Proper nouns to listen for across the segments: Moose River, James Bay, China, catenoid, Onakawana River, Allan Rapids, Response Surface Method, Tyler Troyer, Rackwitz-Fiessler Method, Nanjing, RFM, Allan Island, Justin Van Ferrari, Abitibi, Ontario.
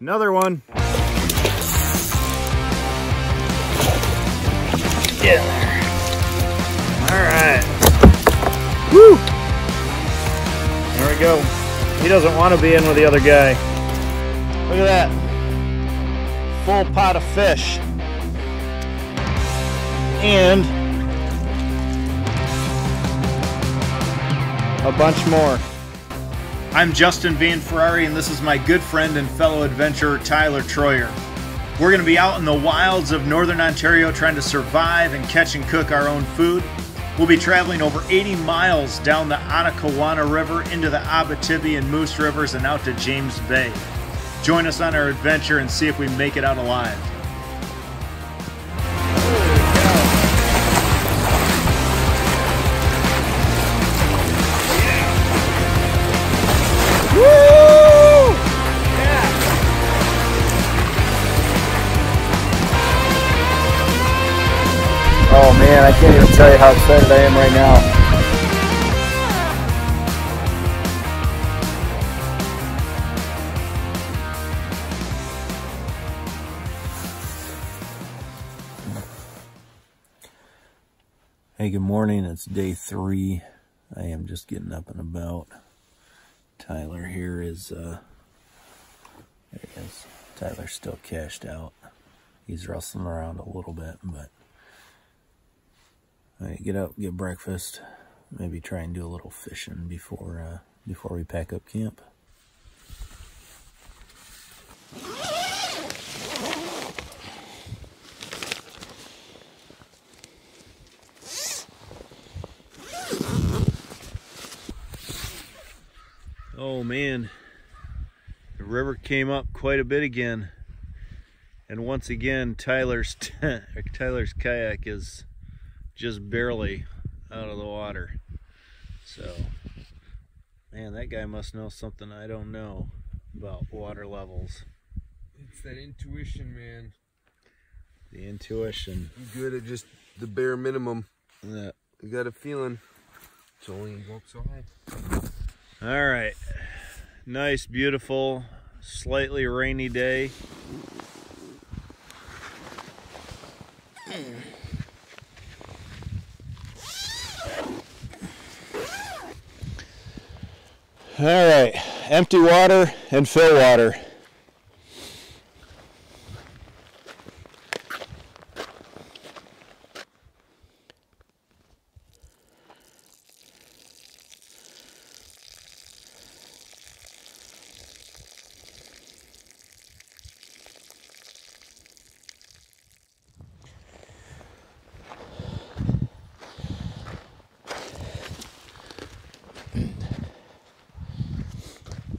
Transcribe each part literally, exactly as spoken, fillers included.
Another one. Get in there. All right. Woo! There we go. He doesn't want to be in with the other guy. Look at that. Full pot of fish. And a bunch more. I'm Justin Van Ferrari, and this is my good friend and fellow adventurer Tyler Troyer. We're going to be out in the wilds of northern Ontario trying to survive and catch and cook our own food. We'll be traveling over eighty miles down the Onakawana River into the Abitibi and Moose Rivers and out to James Bay. Join us on our adventure and see if we make it out alive. Oh man, I can't even tell you how excited I am right now. Hey, good morning. It's day three. I am just getting up and about. Tyler here is, uh, there he is. Tyler's still cashed out. He's rustling around a little bit, but all right, get up, get breakfast, maybe try and do a little fishing before uh, before we pack up camp. Oh man, the river came up quite a bit again, and once again Tyler's Tyler's kayak is just barely out of the water. So, man, that guy must know something I don't know about water levels. It's that intuition, man. The intuition. You're good at just the bare minimum. Yeah. You got a feeling. It's only gonna go up so high. All right. Nice, beautiful, slightly rainy day. All right, empty water and fill water.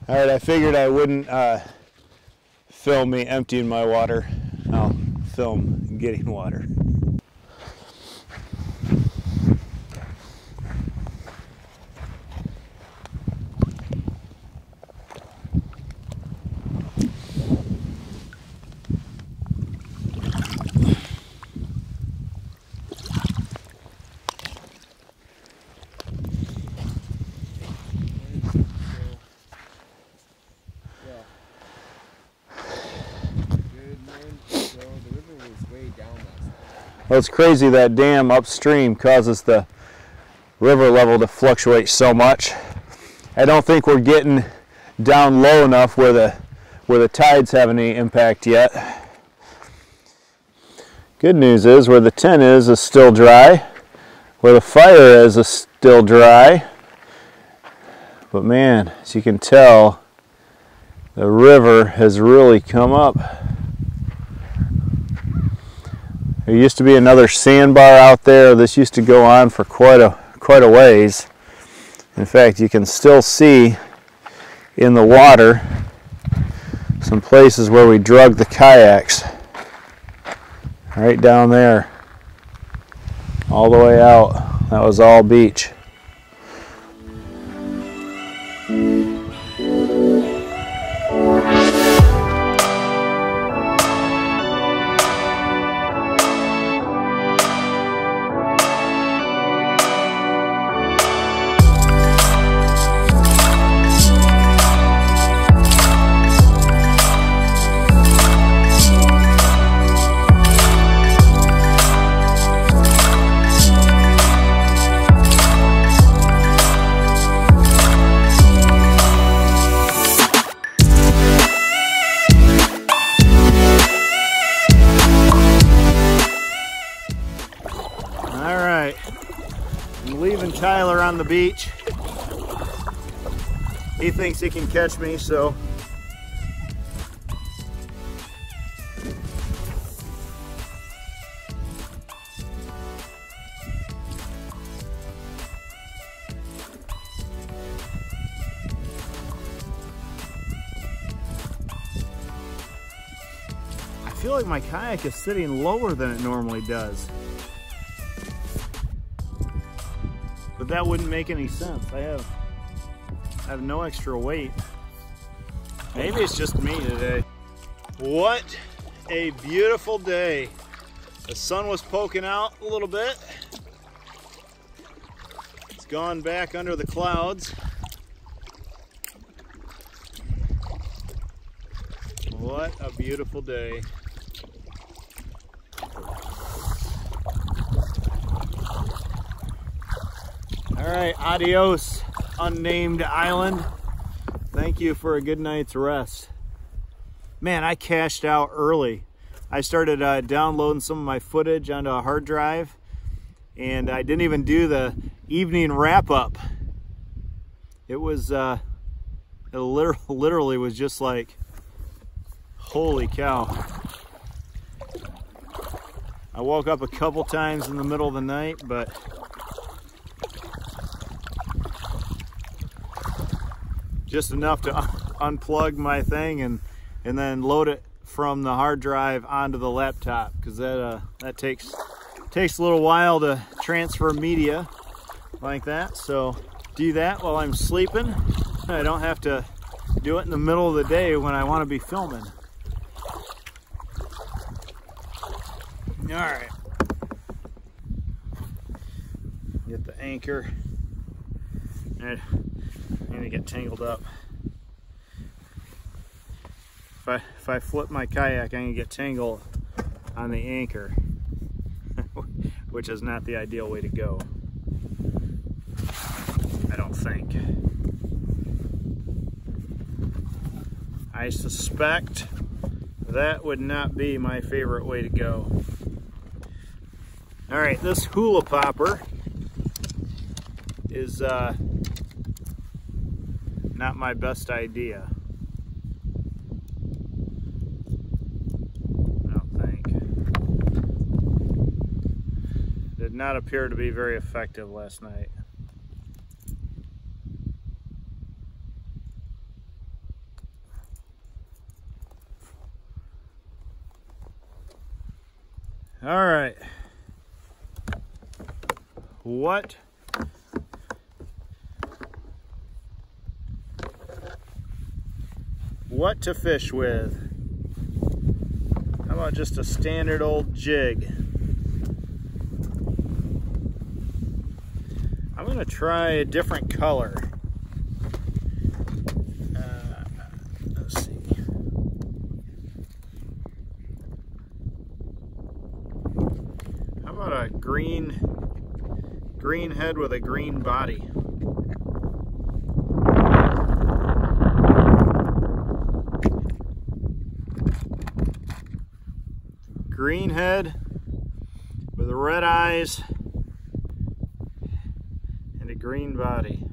All right, I figured I wouldn't uh, film me emptying my water. I'll film getting water. Well, it's crazy that dam upstream causes the river level to fluctuate so much. I don't think we're getting down low enough where the where the tides have any impact yet. Good news is where the tent is is still dry, where the fire is is still dry. But man, as you can tell, the river has really come up. There used to be another sandbar out there. This used to go on for quite a quite a ways. In fact, you can still see in the water some places where we drug the kayaks. Right down there, all the way out. That was all beach. on the beach. He thinks he can catch me, so. I feel like my kayak is sitting lower than it normally does. But that wouldn't make any sense. I have I have no extra weight. Maybe it's just me today. What a beautiful day. The sun was poking out a little bit. It's gone back under the clouds. What a beautiful day. All right, adios, unnamed island. Thank you for a good night's rest. Man, I cashed out early. I started uh, downloading some of my footage onto a hard drive, and I didn't even do the evening wrap-up. It was, uh, it literally, literally was just like, holy cow. I woke up a couple times in the middle of the night, but just enough to un unplug my thing and and then load it from the hard drive onto the laptop, because that uh, that takes takes a little while to transfer media like that. So do that while I'm sleeping. I don't have to do it in the middle of the day when I want to be filming. All right, get the anchor. All right. I'm gonna get tangled up. If I, if I flip my kayak, I'm gonna get tangled on the anchor, which is not the ideal way to go, I don't think. I suspect that would not be my favorite way to go. All right, this hula popper is uh, not my best idea, I don't think. Did not appear to be very effective last night. All right. What? What to fish with? How about just a standard old jig? I'm gonna try a different color. Uh, let's see. How about a green, green head with a green body? Green head with red eyes and a green body.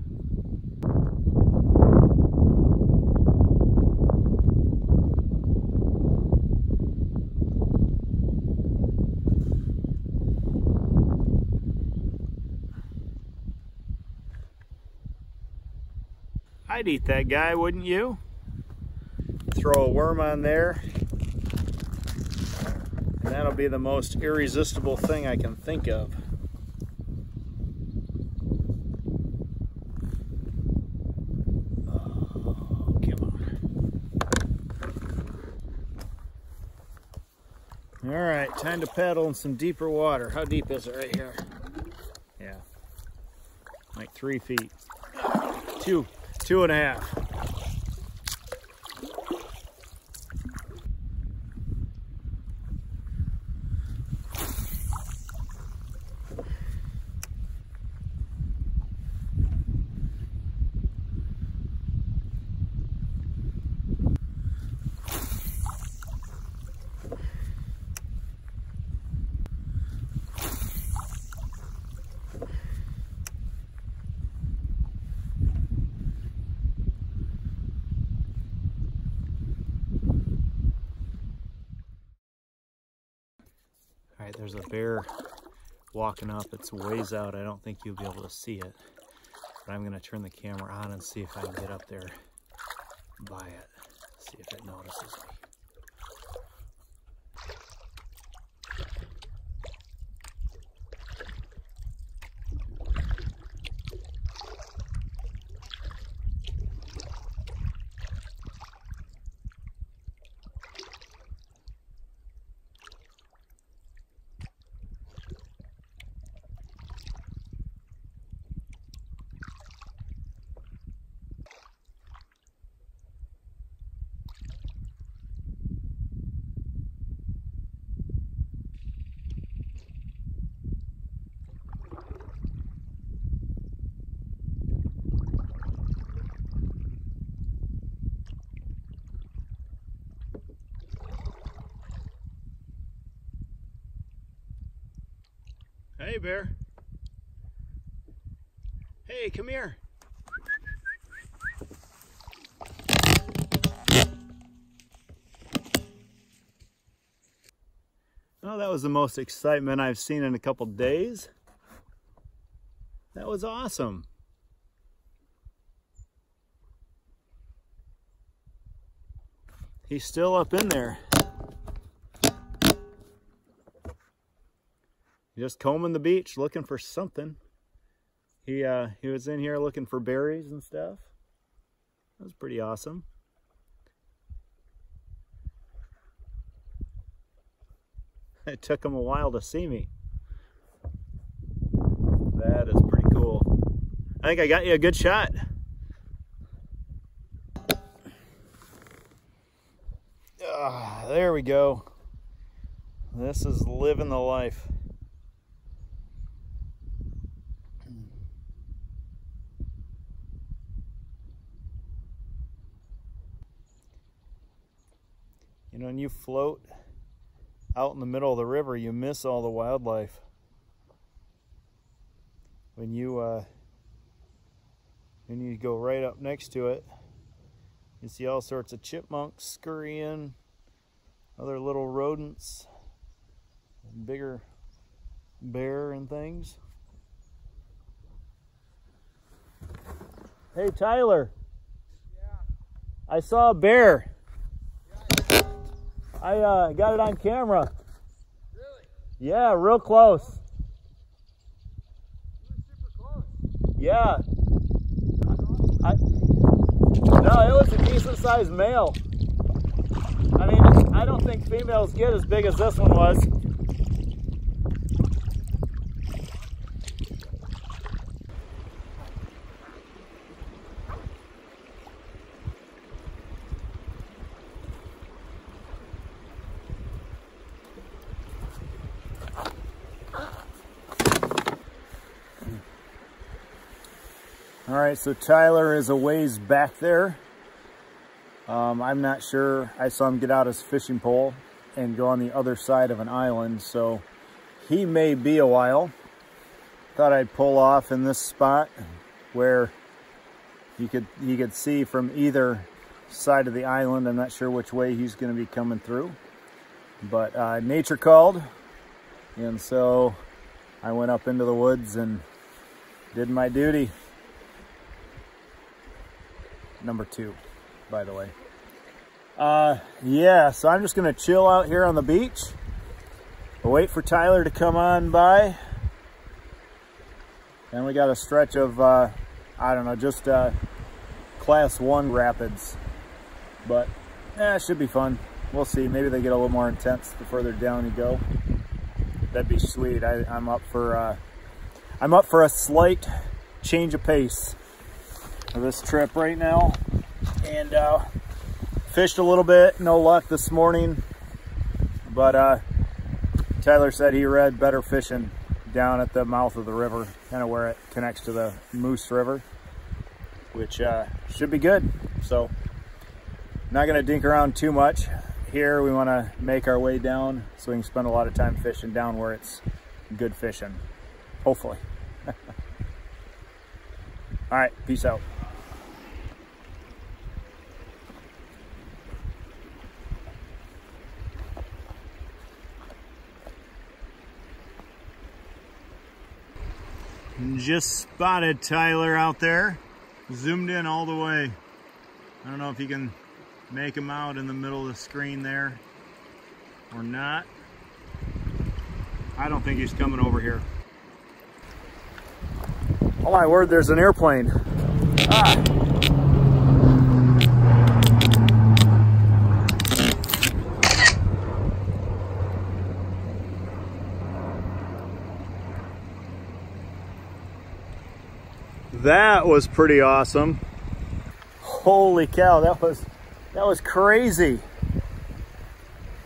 I'd eat that guy, wouldn't you? Throw a worm on there. That'll be the most irresistible thing I can think of. Oh, come on. All right, time to paddle in some deeper water. How deep is it right here? Yeah, like three feet. Two, two and a half. right, there's a bear walking up. It's ways out. I don't think you'll be able to see it. But I'm gonna turn the camera on and see if I can get up there by it. See if it notices me. Hey bear. Hey, come here. Well, that was the most excitement I've seen in a couple days. That was awesome. He's still up in there. Just combing the beach looking for something. He uh, he was in here looking for berries and stuff. That was pretty awesome. It took him a while to see me. That is pretty cool. I think I got you a good shot. Ah, there we go. This is living the life. You know, when you float out in the middle of the river, you miss all the wildlife. When you uh, when you go right up next to it, you see all sorts of chipmunks scurrying, other little rodents, bigger bear and things. Hey Tyler, yeah. I saw a bear. I uh, got it on camera. Really? Yeah, real close. You were super close. Yeah. I, I, no, it was a decent-sized male. I mean, I don't think females get as big as this one was. All right, so Tyler is a ways back there. Um, I'm not sure. I saw him get out his fishing pole and go on the other side of an island, so he may be a while. Thought I'd pull off in this spot where you could, you could see from either side of the island. I'm not sure which way he's going to be coming through, but uh, nature called, and so I went up into the woods and did my duty. Number two, by the way. Uh, yeah, so I'm just gonna chill out here on the beach. We'll wait for Tyler to come on by. And we got a stretch of, uh, I don't know, just uh, class one rapids. But, eh, it should be fun. We'll see, maybe they get a little more intense the further down you go. That'd be sweet. I, I'm up for, uh, I'm up for a slight change of pace of this trip right now, and uh, fished a little bit, no luck this morning, but uh, Tyler said he read better fishing down at the mouth of the river, kind of where it connects to the Moose River, which uh, should be good. So not gonna dink around too much here. We want to make our way down so we can spend a lot of time fishing down where it's good fishing, hopefully. All right, peace out. just spotted Tyler out there. Zoomed in all the way. I don't know if you can make him out in the middle of the screen there or not. I don't think he's coming over here. Oh my word, there's an airplane. Ah. That was pretty awesome. Holy cow, that was that was crazy.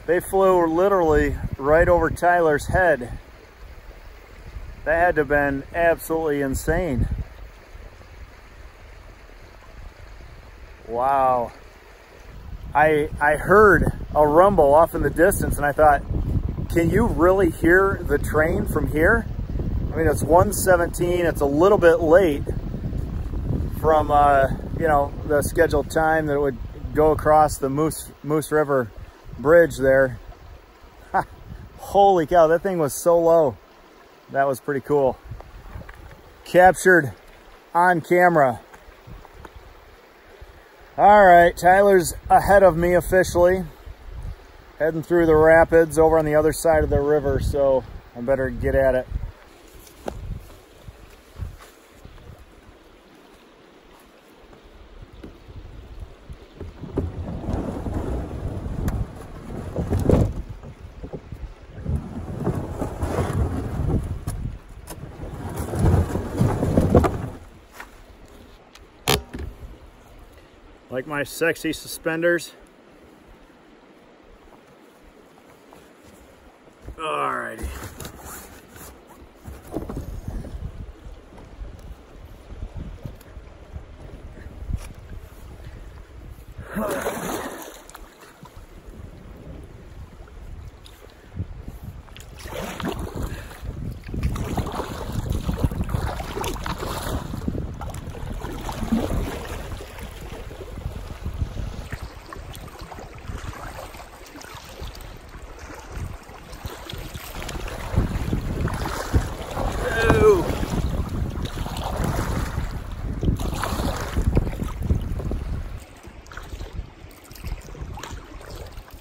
They flew literally right over Tyler's head. That had to have been absolutely insane. Wow. I I heard a rumble off in the distance and I thought, can you really hear the train from here? I mean, it's one seventeen, it's a little bit late from uh, you know, the scheduled time that it would go across the Moose Moose River bridge there. Ha, holy cow, that thing was so low. That was pretty cool. Captured on camera. All right, Tyler's ahead of me officially. Heading through the rapids over on the other side of the river, so I better get at it. Like my sexy suspenders. Alrighty.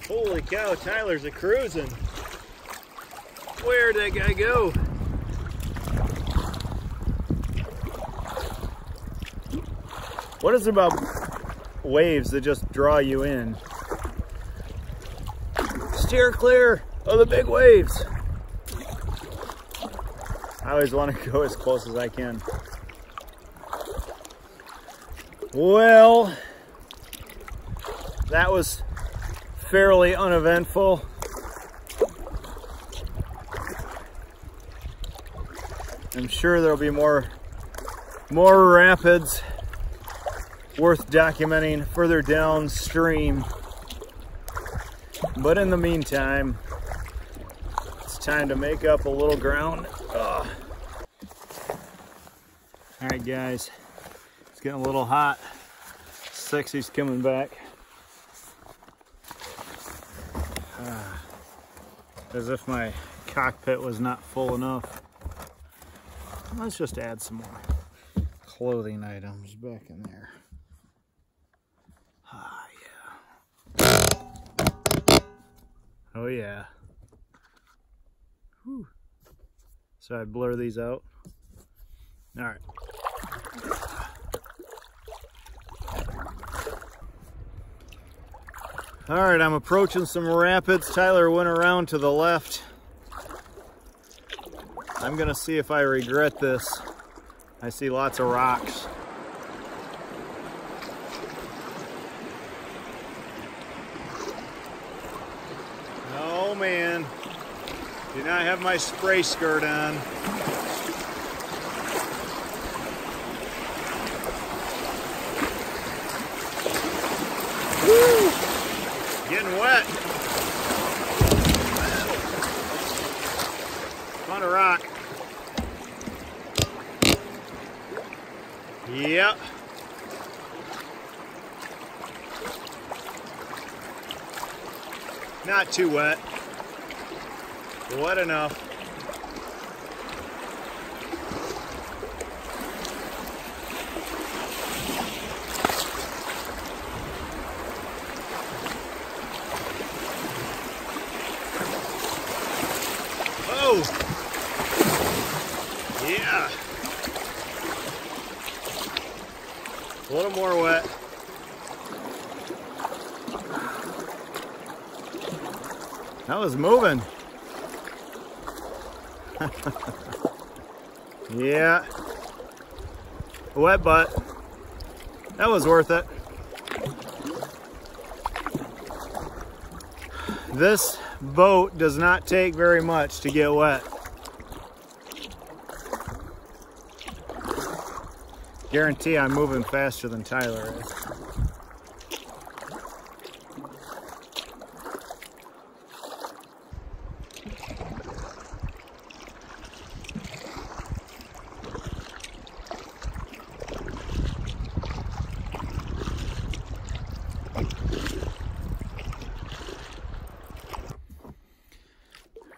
Holy cow, Tyler's a cruising. Where'd that guy go? What is it about waves that just draw you in? Steer clear of the big waves. I always want to go as close as I can. Well, that was fairly uneventful. I'm sure there'll be more more rapids worth documenting further downstream, but in the meantime it's time to make up a little ground. Ugh. All right guys, it's getting a little hot. Sexy's coming back. As if my cockpit was not full enough. Let's just add some more clothing items back in there. Ah, yeah. Oh, yeah. Whew. So I blur these out. All right. All right, I'm approaching some rapids. Tyler went around to the left. I'm gonna see if I regret this. I see lots of rocks. Oh man, do not have my spray skirt on. Getting wet. On a rock. Yep. Not too wet. Wet enough. go! Yeah. A little more wet. That was moving. Yeah. A wet butt. That was worth it. This boat does not take very much to get wet. Guarantee I'm moving faster than Tyler is.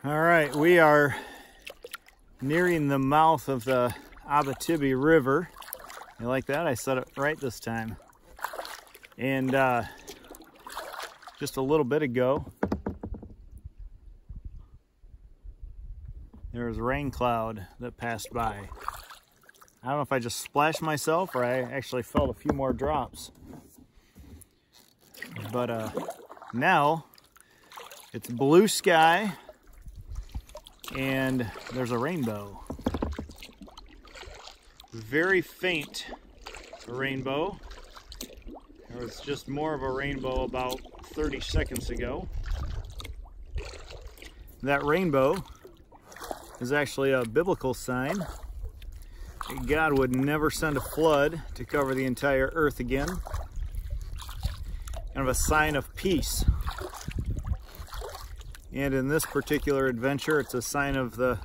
All right, we are nearing the mouth of the Abitibi River. You like that? I said it right this time. And uh, just a little bit ago, there was a rain cloud that passed by. I don't know if I just splashed myself or I actually felt a few more drops. But uh, now it's blue sky. And there's a rainbow. Very faint rainbow. There was just more of a rainbow about thirty seconds ago. That rainbow is actually a biblical sign. God would never send a flood to cover the entire earth again. Kind of a sign of peace. And in this particular adventure, it's a sign of the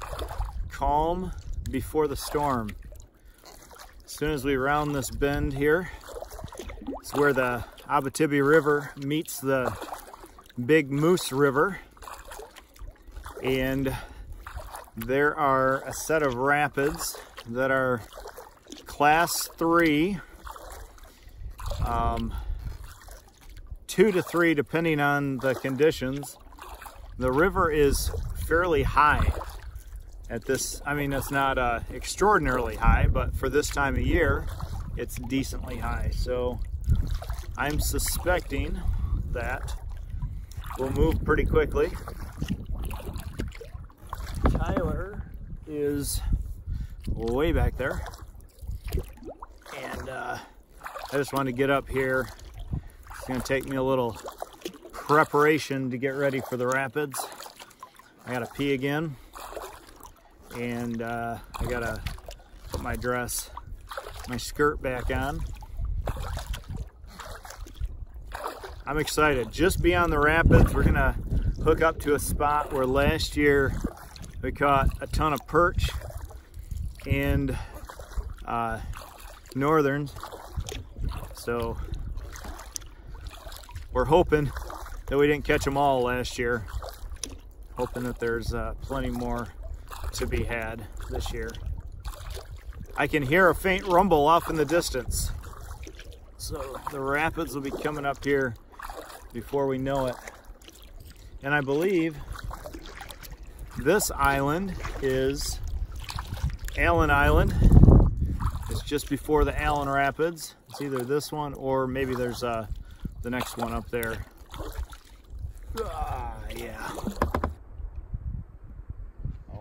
calm before the storm. As soon as we round this bend here, it's where the Abitibi River meets the Big Moose River. And there are a set of rapids that are class three, um, two to three, depending on the conditions. The river is fairly high at this, I mean, it's not uh, extraordinarily high, but for this time of year, it's decently high. So I'm suspecting that we'll move pretty quickly. Tyler is way back there. And uh, I just wanted to get up here. It's gonna take me a little preparation to get ready for the rapids. I gotta pee again, and uh, I gotta put my dress, my skirt back on. I'm excited. Just beyond the rapids, we're gonna hook up to a spot where last year we caught a ton of perch and uh, northerns. So we're hoping that we didn't catch them all last year. Hoping that there's uh, plenty more to be had this year. I can hear a faint rumble off in the distance. So the rapids will be coming up here before we know it. And I believe this island is Allan Island. It's just before the Allan Rapids. It's either this one or maybe there's uh, the next one up there. Ah, yeah.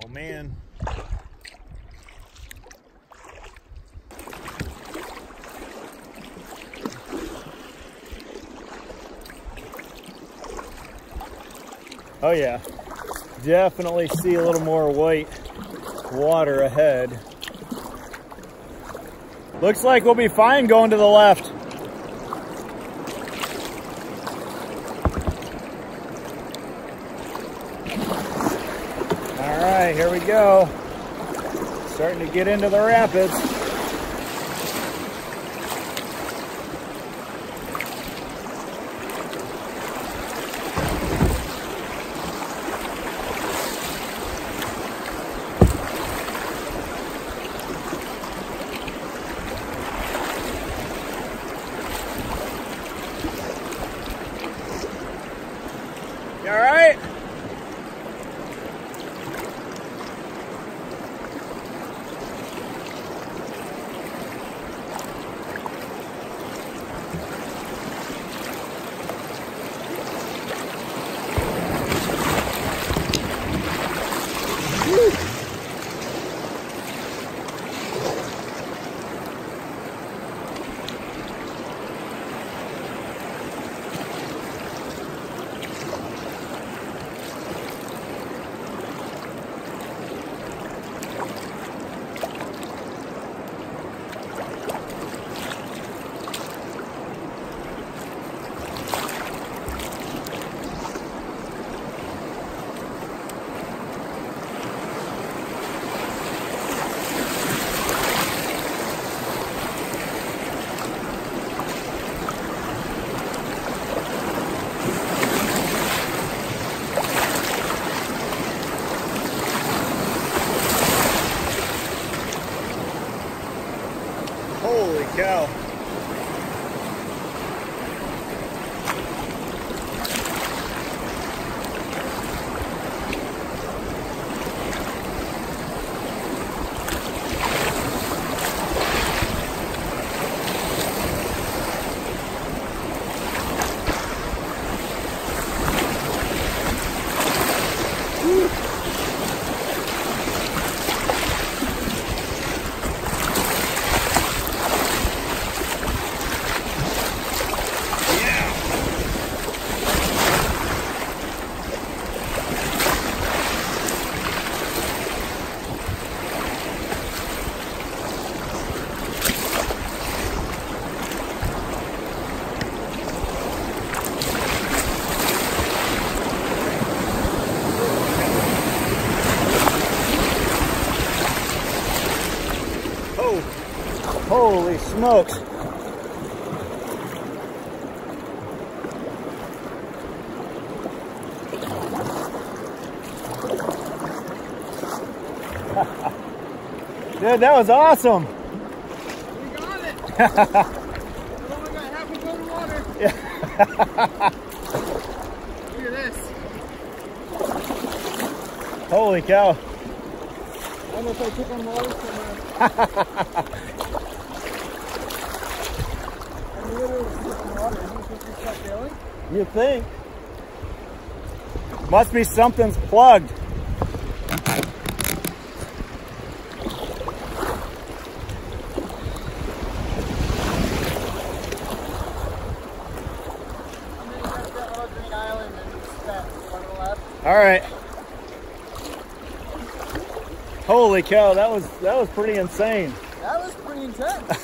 Oh, man. Oh, yeah. Definitely see a little more white water ahead. Looks like we'll be fine going to the left. Here we go. Starting to get into the rapids. You all right? Holy smokes. Dude, that was awesome. We got it. We only got half a boat of water. Yeah. Look at this. Holy cow. I don't know if I took on water somewhere. I'm literally taking water. You think you stop going? You think? Must be something's plugged. All right. Holy cow, that was that was pretty insane. That was pretty intense.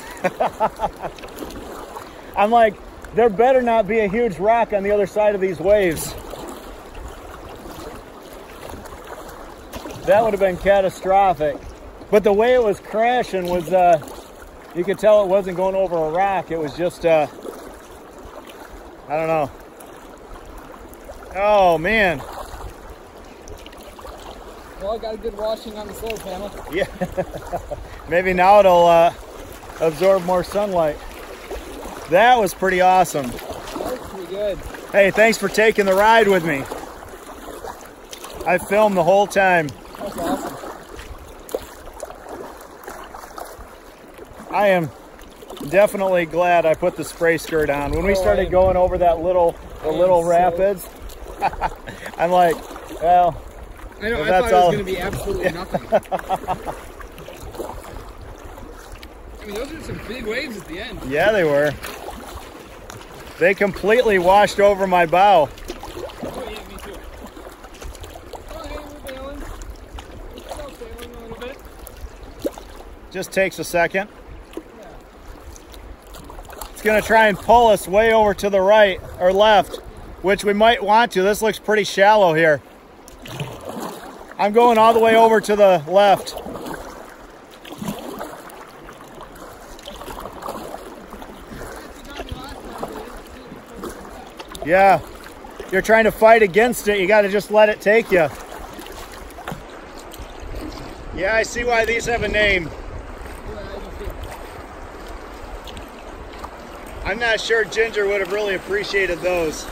I'm like, there better not be a huge rock on the other side of these waves. That would have been catastrophic. But the way it was crashing was, uh, you could tell it wasn't going over a rock. It was just, uh, I don't know. Oh man. Well, I got a good washing on the slope, Hannah. Yeah. Maybe now it'll uh, absorb more sunlight. That was pretty awesome. That was pretty good. Hey, thanks for taking the ride with me. I filmed the whole time. That's awesome. I am definitely glad I put the spray skirt on. When we started going over that little the little rapids, I'm like, well, I know, I thought it was going to be absolutely nothing. I mean, those are some big waves at the end. Yeah, they were. They completely washed over my bow. Oh, yeah, me too. Oh, hey, we're bailing. We're still bailing a little bit. Just takes a second. Yeah. It's going to try and pull us way over to the right or left, which we might want to. This looks pretty shallow here. I'm going all the way over to the left. Yeah, you're trying to fight against it. You got to just let it take you. Yeah, I see why these have a name. I'm not sure Ginger would have really appreciated those.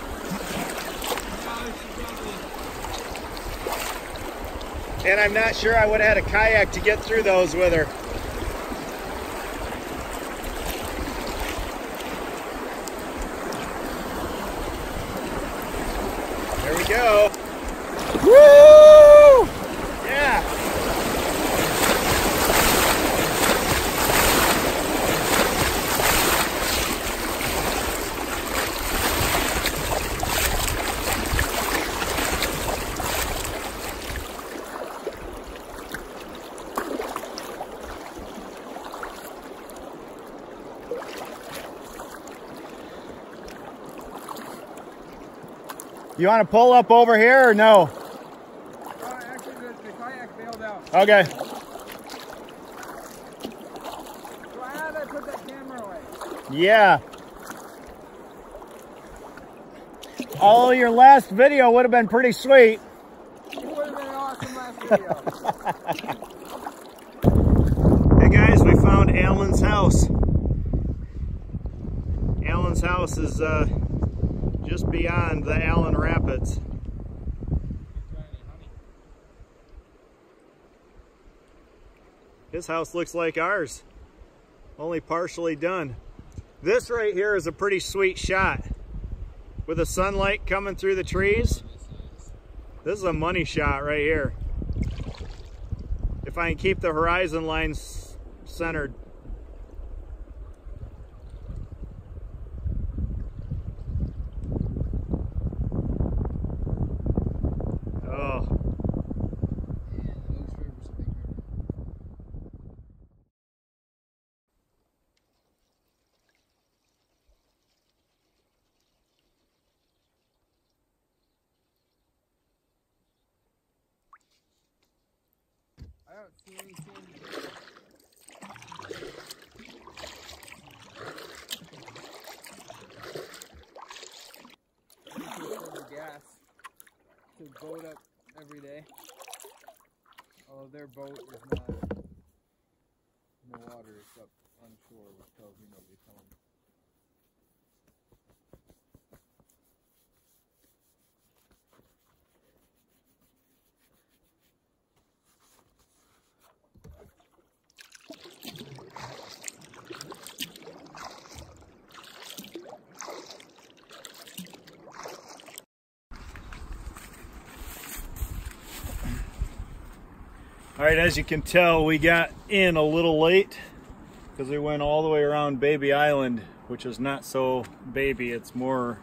And I'm not sure I would have had a kayak to get through those with her. There we go. Woo! Yeah. You want to pull up over here or no? Uh, actually, the, the kayak bailed out. Okay. Glad I put that camera away. Yeah. Oh, your last video would have been pretty sweet. It would have been an awesome last video. Hey guys, we found Allan's house. Allan's house is... Uh, just beyond the Allan Rapids. His house looks like ours, only partially done. This right here is a pretty sweet shot. With the sunlight coming through the trees, this is a money shot right here. If I can keep the horizon line centered. I don't see anything. his boat up every day. Although their boat is not in the water, it's up on shore, which tells me nobody's home. All right, as you can tell, we got in a little late because we went all the way around Baby Island, which is not so baby, it's more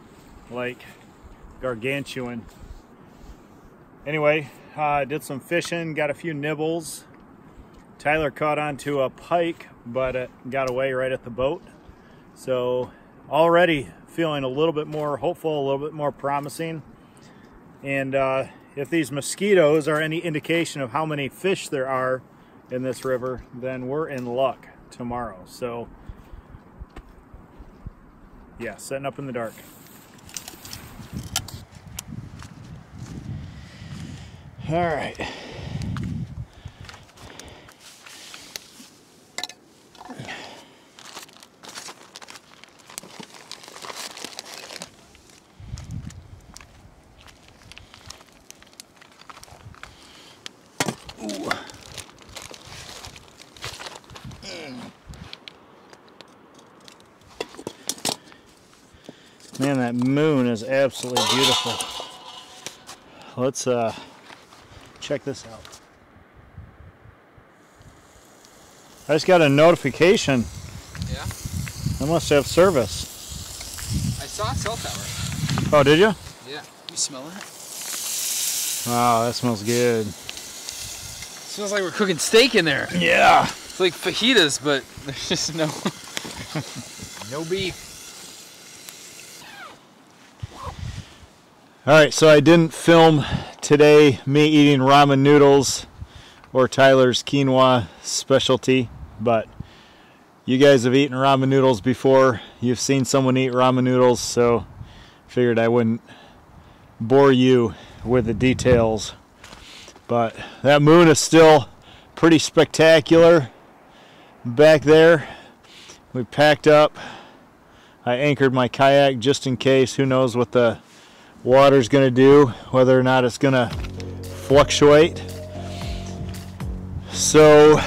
like gargantuan. Anyway, uh, did some fishing, got a few nibbles. Tyler caught onto a pike, but it got away right at the boat. So already feeling a little bit more hopeful, a little bit more promising. And uh, if these mosquitoes are any indication of how many fish there are in this river, then we're in luck tomorrow. So, yeah, setting up in the dark. All right. Man, that moon is absolutely beautiful. Let's uh, check this out. I just got a notification. Yeah? I must have service. I saw a cell tower. Oh, did you? Yeah. You smelling it? Wow, that smells good. It smells like we're cooking steak in there. Yeah. It's like fajitas, but there's just no... no beef. All right, so I didn't film today me eating ramen noodles or Tyler's quinoa specialty, but you guys have eaten ramen noodles before. You've seen someone eat ramen noodles, so figured I wouldn't bore you with the details. But that moon is still pretty spectacular back there. We packed up. I anchored my kayak just in case. Who knows what the water's going to do, whether or not it's going to fluctuate. So,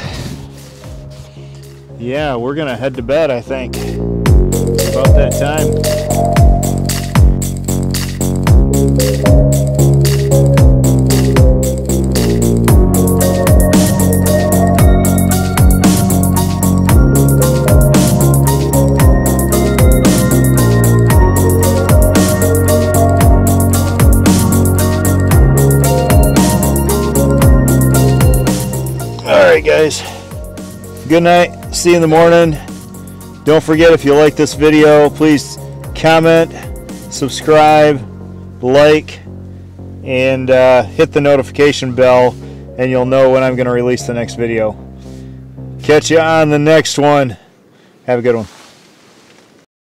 yeah, we're going to head to bed, I think. About that time. Guys, good night, see you in the morning. Don't forget, if you like this video, please comment, subscribe, like, and uh, hit the notification bell, and you'll know when I'm going to release the next video. Catch you on the next one. Have a good one.